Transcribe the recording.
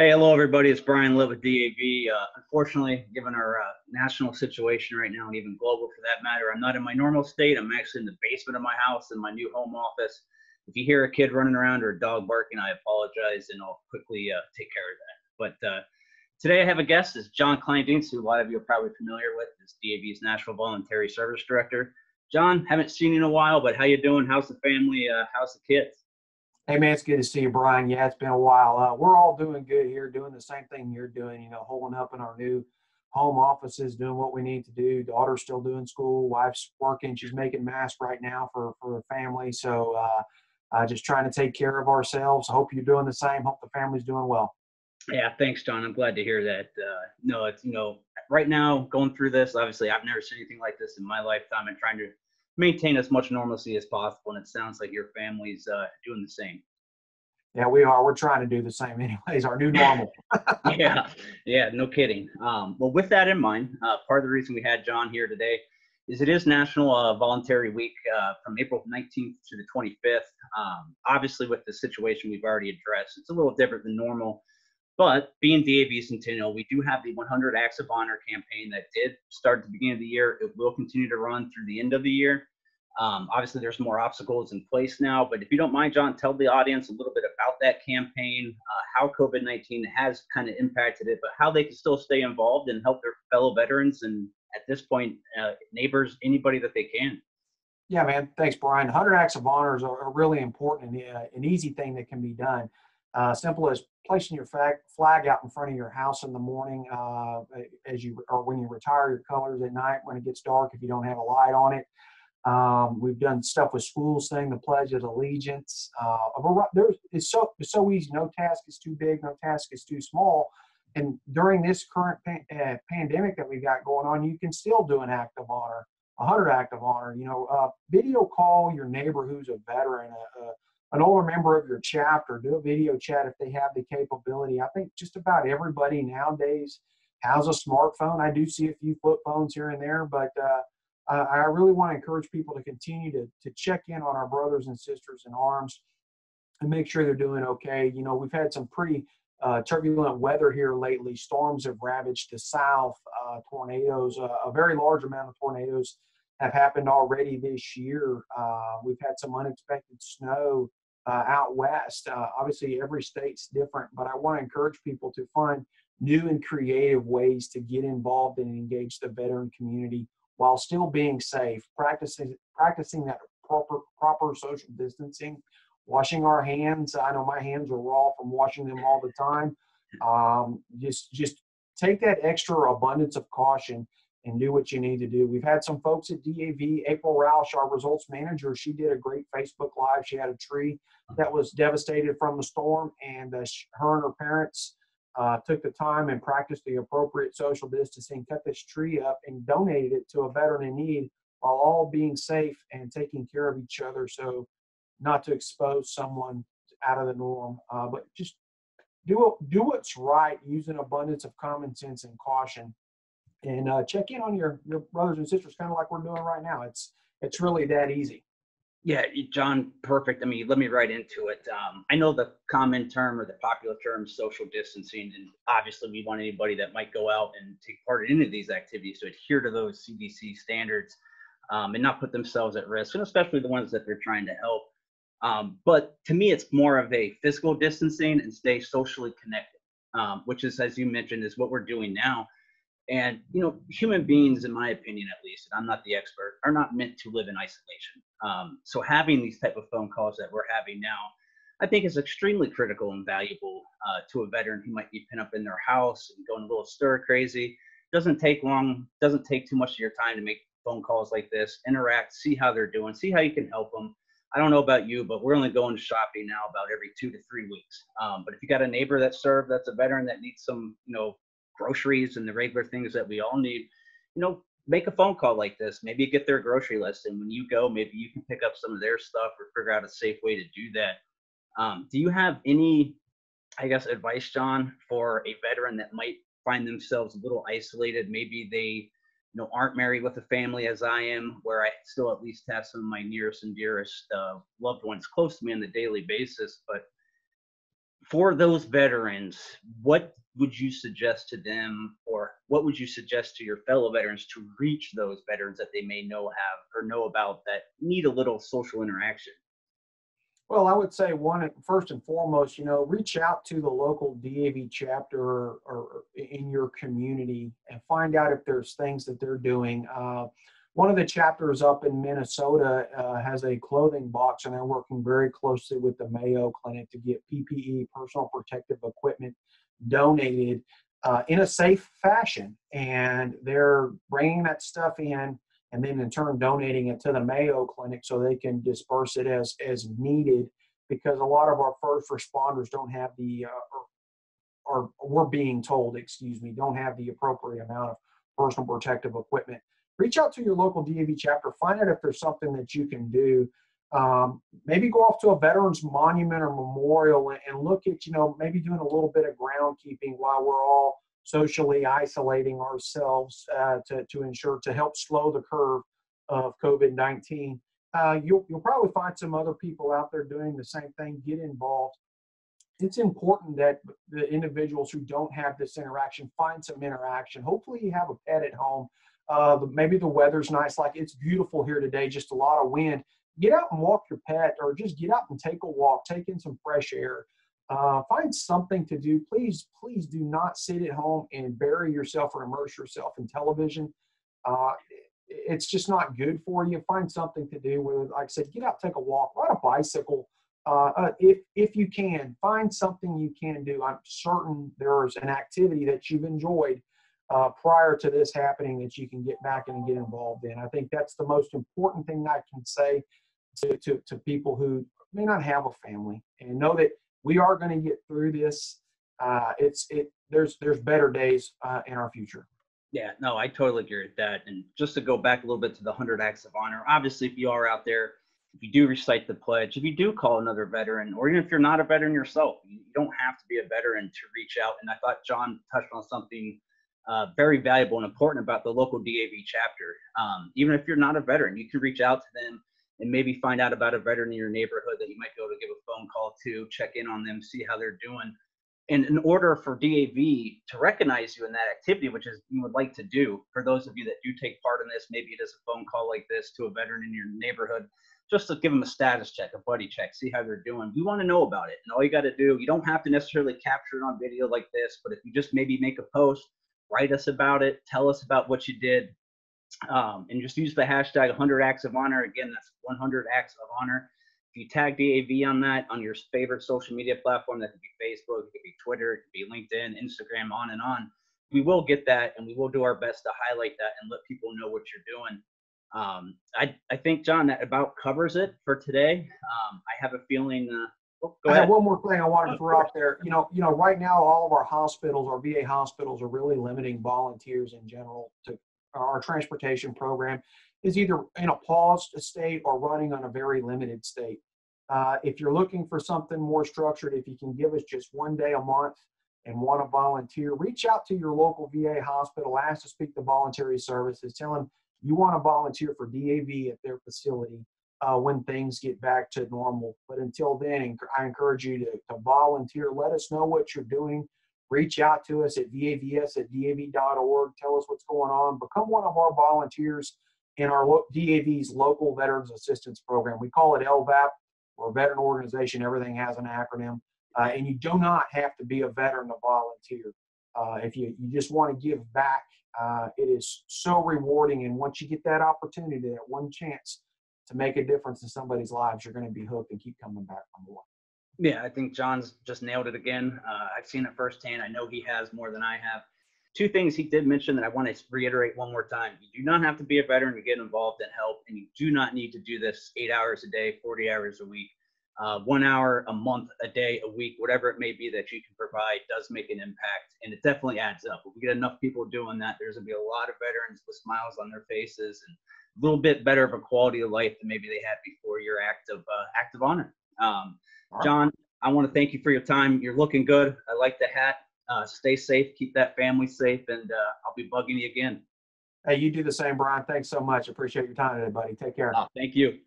Hey, hello everybody, it's Brian Litt with DAV. Unfortunately, given our national situation right now, and even global for that matter, I'm not in my normal state. I'm actually in the basement of my house in my new home office. If you hear a kid running around or a dog barking, I apologize, and I'll quickly take care of that. But today I have a guest. It's John Kleindienst, who a lot of you are probably familiar with. He's DAV's National Voluntary Service Director. John, haven't seen you in a while, but how you doing? How's the family? How's the kids? Hey man, it's good to see you, Brian. Yeah, it's been a while. We're all doing good here, doing the same thing you're doing, you know, holding up in our new home offices, doing what we need to do. Daughter's still doing school, wife's working, she's making masks right now for her family. So just trying to take care of ourselves. I hope you're doing the same. Hope the family's doing well. Yeah, thanks, John. I'm glad to hear that. No, it's, you know, right now going through this, obviously I've never seen anything like this in my lifetime, and trying to maintain as much normalcy as possible, and it sounds like your family's doing the same. Yeah, we are. We're trying to do the same anyways, our new normal. yeah, no kidding. Well, with that in mind, part of the reason we had John here today is it is National Voluntary Week from April 19th to the 25th. Obviously, with the situation we've already addressed, it's a little different than normal, but being DAV Centennial, we do have the 100 Acts of Honor campaign that did start at the beginning of the year. It will continue to run through the end of the year. Obviously, there's more obstacles in place now, but if you don't mind, John, tell the audience a little bit about that campaign, how COVID-19 has kind of impacted it, but how they can still stay involved and help their fellow veterans and, at this point, neighbors, anybody that they can. Yeah, man. Thanks, Brian. 100 Acts of Honors are really important and an easy thing that can be done. Simple as placing your flag out in front of your house in the morning when you retire your colors at night when it gets dark if you don't have a light on it. We've done stuff with schools saying the Pledge of Allegiance. It's so easy. No task is too big. No task is too small. And during this current pandemic that we've got going on, you can still do an act of honor, 100 act of honor. You know, video call your neighbor who's a veteran, an older member of your chapter, do a video chat if they have the capability. I think just about everybody nowadays has a smartphone. I do see a few flip phones here and there, but I really want to encourage people to continue to check in on our brothers and sisters in arms and make sure they're doing okay. You know, we've had some pretty turbulent weather here lately. Storms have ravaged the South, tornadoes, a very large amount of tornadoes have happened already this year. We've had some unexpected snow out west. Obviously, every state's different, but I want to encourage people to find new and creative ways to get involved and engage the veteran community while still being safe, practicing that proper social distancing, washing our hands. I know my hands are raw from washing them all the time. Just take that extra abundance of caution and do what you need to do. We've had some folks at DAV, April Roush, our results manager, she did a great Facebook Live. She had a tree that was devastated from the storm, and her and her parents took the time and practiced the appropriate social distancing, cut this tree up, and donated it to a veteran in need while all being safe and taking care of each other, so not to expose someone out of the norm. But just do what's right, use an abundance of common sense and caution, and check in on your brothers and sisters, kind of like we're doing right now. It's really that easy. Yeah, John, perfect. I mean, let me right into it. I know the common term or the popular term is social distancing, and obviously we want anybody that might go out and take part in any of these activities to adhere to those CDC standards and not put themselves at risk, and especially the ones that they're trying to help. But to me, it's more of a physical distancing and stay socially connected, which is, as you mentioned, is what we're doing now. And, you know, human beings, in my opinion, at least, and I'm not the expert, are not meant to live in isolation. So having these type of phone calls that we're having now, I think is extremely critical and valuable to a veteran who might be pent up in their house and going a little stir crazy. Doesn't take long, doesn't take too much of your time to make phone calls like this, interact, see how they're doing, see how you can help them. I don't know about you, but we're only going shopping now about every 2 to 3 weeks. But if you got a neighbor that served, that's a veteran that needs some, you know, groceries and the regular things that we all need, you know, make a phone call like this. Maybe you get their grocery list, and when you go, maybe you can pick up some of their stuff or figure out a safe way to do that. Do you have any, I guess, advice, John, for a veteran that might find themselves a little isolated? Maybe they, you know, aren't married with a family as I am, where I still at least have some of my nearest and dearest loved ones close to me on a daily basis, but for those veterans, what would you suggest to them, or what would you suggest to your fellow veterans to reach those veterans that they may know about that need a little social interaction? Well, I would say first and foremost, reach out to the local DAV chapter or in your community and find out if there's things that they're doing. One of the chapters up in Minnesota has a clothing box, and they're working very closely with the Mayo Clinic to get PPE, personal protective equipment, donated in a safe fashion. And they're bringing that stuff in, and then in turn donating it to the Mayo Clinic so they can disperse it as needed, because a lot of our first responders don't have the, or we're being told, don't have the appropriate amount of personal protective equipment. Reach out to your local DAV chapter, find out if there's something that you can do. Maybe go off to a veterans monument or memorial and look at, maybe doing a little bit of groundkeeping while we're all socially isolating ourselves to ensure, to help slow the curve of COVID-19. You'll probably find some other people out there doing the same thing. Get involved. It's important that the individuals who don't have this interaction find some interaction. Hopefully you have a pet at home. Maybe the weather's nice, like it's beautiful here today, just a lot of wind. Get out and walk your pet, or just get out and take a walk, take in some fresh air. Find something to do. Please do not sit at home and bury yourself or immerse yourself in television. It's just not good for you. Find something to do. Whether, like I said, get out, take a walk, ride a bicycle. If you can, find something you can do. I'm certain there's an activity that you've enjoyed prior to this happening that you can get back in and get involved in. I think that's the most important thing I can say to people who may not have a family, and know that we are going to get through this. There's better days in our future. Yeah, no, I totally agree with that. And just to go back a little bit to the 100 Acts of Honor, obviously, if you are out there, if you do recite the pledge, if you do call another veteran, or even if you're not a veteran yourself, you don't have to be a veteran to reach out. And I thought John touched on something very valuable and important about the local DAV chapter. Even if you're not a veteran, you can reach out to them and maybe find out about a veteran in your neighborhood that you might be able to give a phone call to, check in on them, see how they're doing. And in order for DAV to recognize you in that activity, which is you would like to do, for those of you that do take part in this, maybe it is a phone call like this to a veteran in your neighborhood, just to give them a status check, a buddy check, see how they're doing. We want to know about it. And all you got to do, you don't have to necessarily capture it on video like this, but if you just maybe make a post, write us about it, tell us about what you did, and just use the hashtag 100 Acts of Honor. Again, that's 100 Acts of Honor. If you tag DAV on that, on your favorite social media platform, that could be Facebook, it could be Twitter, it could be LinkedIn, Instagram, on and on, we will get that, and we will do our best to highlight that and let people know what you're doing. I think, John, that about covers it for today. I have a feeling I have one more thing I wanted to throw out there. Right now, all of our hospitals, our VA hospitals, are really limiting volunteers in general. To our transportation program is either in a paused state or running on a very limited state. If you're looking for something more structured, if you can give us just one day a month and want to volunteer, reach out to your local VA hospital, ask to speak to voluntary services, tell them you want to volunteer for DAV at their facility. When things get back to normal. But until then, I encourage you to volunteer. Let us know what you're doing. Reach out to us at vavs@dav.org. Tell us what's going on. Become one of our volunteers in our DAV's Local Veterans Assistance Program. We call it LVAP, or Veteran Organization. Everything has an acronym. And you do not have to be a veteran to volunteer. If you just want to give back, it is so rewarding. And once you get that opportunity, that one chance, to make a difference in somebody's lives, you're going to be hooked and keep coming back on the way. Yeah, I think John's just nailed it again. I've seen it firsthand. I know he has more than I have. Two things he did mention that I want to reiterate one more time. You do not have to be a veteran to get involved and help, and you do not need to do this 8 hours a day, 40 hours a week, 1 hour a month, a day, a week, whatever it may be that you can provide does make an impact, and it definitely adds up. If we get enough people doing that, there's going to be a lot of veterans with smiles on their faces and a little bit better of a quality of life than maybe they had before your act of honor. John, I want to thank you for your time. You're looking good. I like the hat. Stay safe. Keep that family safe, and I'll be bugging you again. Hey, you do the same, Brian. Thanks so much. Appreciate your time today, buddy. Take care. Thank you.